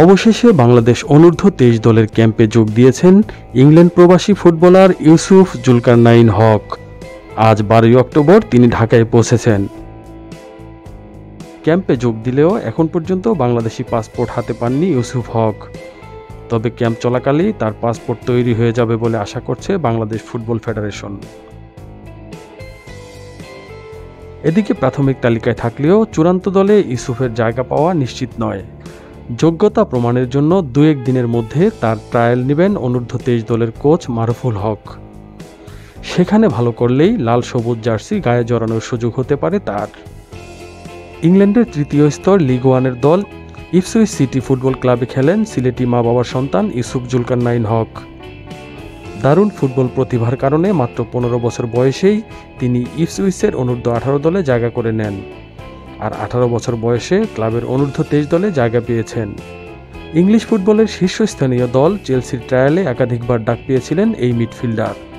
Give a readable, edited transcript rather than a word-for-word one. অবশেষে বাংলাদেশ অনূর্ধ্ব 23 দলের ক্যাম্পে যোগ দিয়েছেন ইংল্যান্ড প্রবাসী ফুটবলার ইউসুফ জুলকারনাইন হক। আজ 12 অক্টোবর তিনি ঢাকায় পৌঁছেছেন। ক্যাম্পে যোগ দিলেও এখন পর্যন্ত বাংলাদেশি পাসপোর্ট হাতে পাননি ইউসুফ হক। তবে ক্যাম্প চলাকালেই তার পাসপোর্ট তৈরি হয়ে যাবে বলে আশা করছে বাংলাদেশ ফুটবল ফেডারেশন। এদিকে প্রাথমিক তালিকায় থাকলেও চূড়ান্ত দলে ইউসুফের জায়গা পাওয়া নিশ্চিত নয়। যোগ্যতা প্রমাণের জন্য 2-1 দিনের মধ্যে তার ট্রায়াল নেবেন অনূর্ধ্ব 23 দলের কোচ মারুফুল হক। সেখানে ভালো করলেই লাল সবুজ জার্সি গায়ে জড়ানোর সুযোগ হতে পারে তার। ইংল্যান্ডের তৃতীয় স্তর লিগ ওয়ানের দল ইপসুইচ সিটি ফুটবল ক্লাবে খেলেন সিলেটি মা বাবার সন্তান ইউসুফ জুলকারনাইন হক। দারুণ ফুটবল প্রতিভার কারণে মাত্র 15 বছর বয়সেই তিনি ইপসুইচের অনূর্ধ্ব 18 দলে জায়গা করে নেন, আর 18 বছর বয়সে ক্লাবের অনূর্ধ্ব 23 দলে জায়গা পেয়েছেন। ইংলিশ ফুটবলের শীর্ষস্থানীয় দল চেলসির ট্রায়ালে একাধিকবার ডাক পেয়েছিলেন এই মিডফিল্ডার।